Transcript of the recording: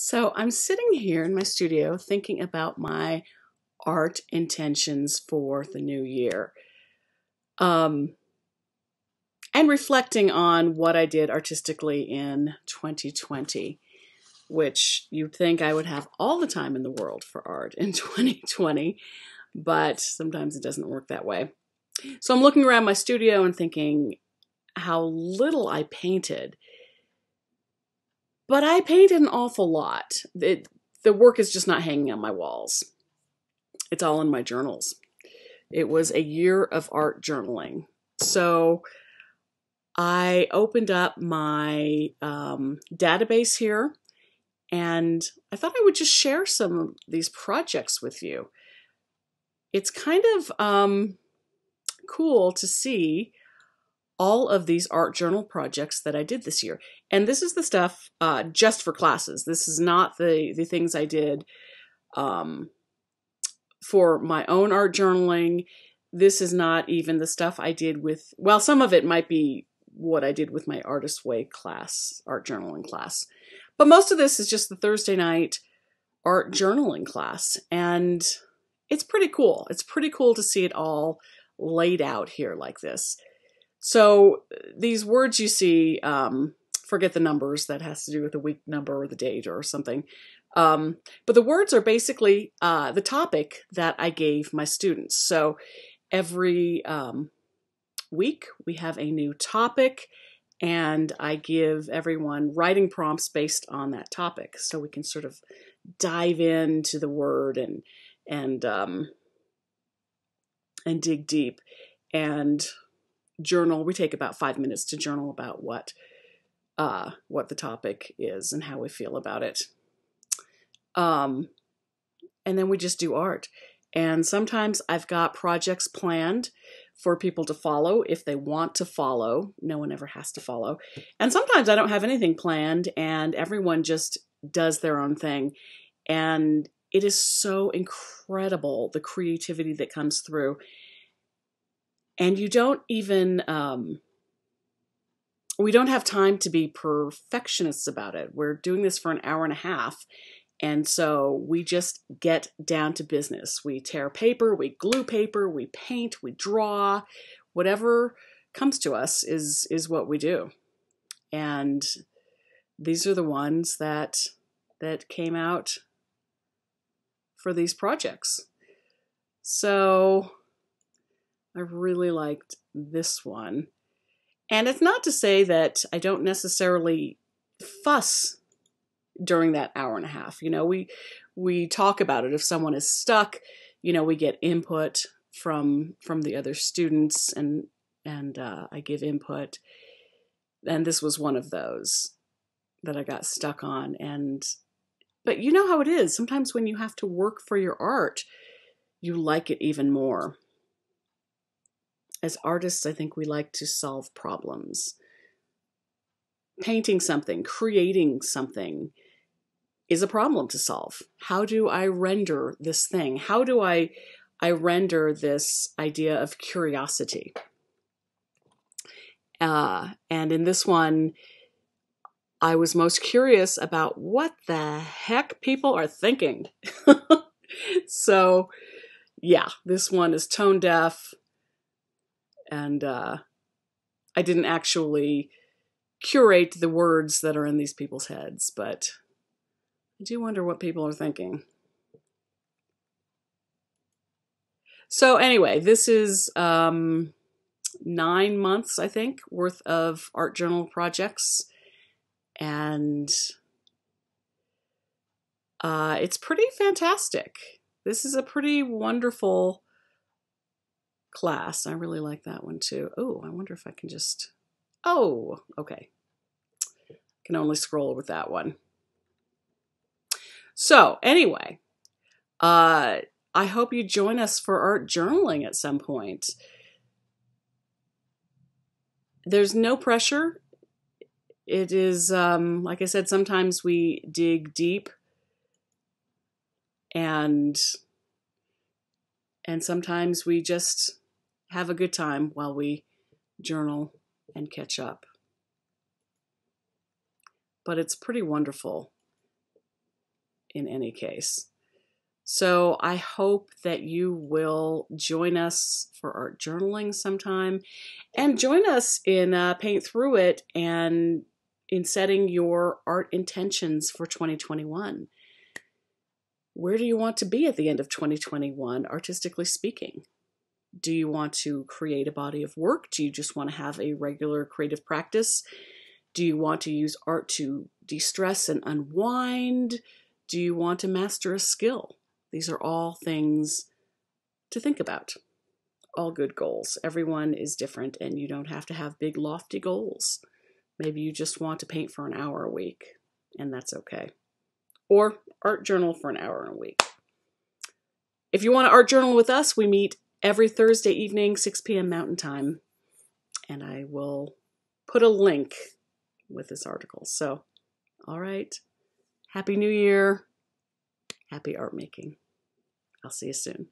So I'm sitting here in my studio thinking about my art intentions for the new year, and reflecting on what I did artistically in 2020, which you'd think I would have all the time in the world for art in 2020, but sometimes it doesn't work that way. So I'm looking around my studio and thinking how little I painted, but I painted an awful lot. The work is just not hanging on my walls. It's all in my journals. It was a year of art journaling. So I opened up my database here, and I thought I would just share some of these projects with you. It's kind of cool to see all of these art journal projects that I did this year. And this is the stuff just for classes. This is not the things I did for my own art journaling. This is not even the stuff I did with, well, some of it might be what I did with my Artist's Way class, art journaling class. But most of this is just the Thursday night art journaling class. And it's pretty cool. It's pretty cool to see it all laid out here like this. So these words you see, forget the numbers, that has to do with the week number or the date or something. But the words are basically the topic that I gave my students. So every week we have a new topic, and I give everyone writing prompts based on that topic, so we can sort of dive into the word and dig deep and journal. We take about 5 minutes to journal about what the topic is and how we feel about it. And then we just do art. And sometimes I've got projects planned for people to follow if they want to follow. No one ever has to follow. And sometimes I don't have anything planned, and everyone just does their own thing. And it is so incredible, the creativity that comes through. And you don't even, we don't have time to be perfectionists about it. We're doing this for an hour and a half. And so we just get down to business. We tear paper, we glue paper, we paint, we draw. Whatever comes to us is what we do. And these are the ones that came out for these projects. So I really liked this one. And it's not to say that I don't necessarily fuss during that hour and a half. You know, we talk about it. If someone is stuck, you know, we get input from the other students, and I give input. And this was one of those that I got stuck on. But you know how it is. Sometimes when you have to work for your art, you like it even more. As artists, I think we like to solve problems. Painting something, creating something is a problem to solve. How do I render this thing? How do I render this idea of curiosity? And in this one, I was most curious about what the heck people are thinking. So, yeah, this one is tone deaf. And I didn't actually curate the words that are in these people's heads, but I do wonder what people are thinking. So anyway, this is 9 months, I think, worth of art journal projects. And it's pretty fantastic. This is a pretty wonderful class. I really like that one too. Oh, I wonder if I can just... Oh, okay. I can only scroll with that one. So anyway, I hope you join us for art journaling at some point. There's no pressure. It is, like I said, sometimes we dig deep, and sometimes we just have a good time while we journal and catch up. But it's pretty wonderful in any case. So I hope that you will join us for art journaling sometime, and join us in Paint Through It and in setting your art intentions for 2021. Where do you want to be at the end of 2021, artistically speaking? Do you want to create a body of work? Do you just want to have a regular creative practice? Do you want to use art to de-stress and unwind? Do you want to master a skill? These are all things to think about. All good goals. Everyone is different, and you don't have to have big, lofty goals. Maybe you just want to paint for an hour a week, and that's okay. Or art journal for an hour a week. If you want to art journal with us, we meet every Thursday evening, 6 p.m. Mountain Time. And I will put a link with this article. So, all right. Happy New Year. Happy art making. I'll see you soon.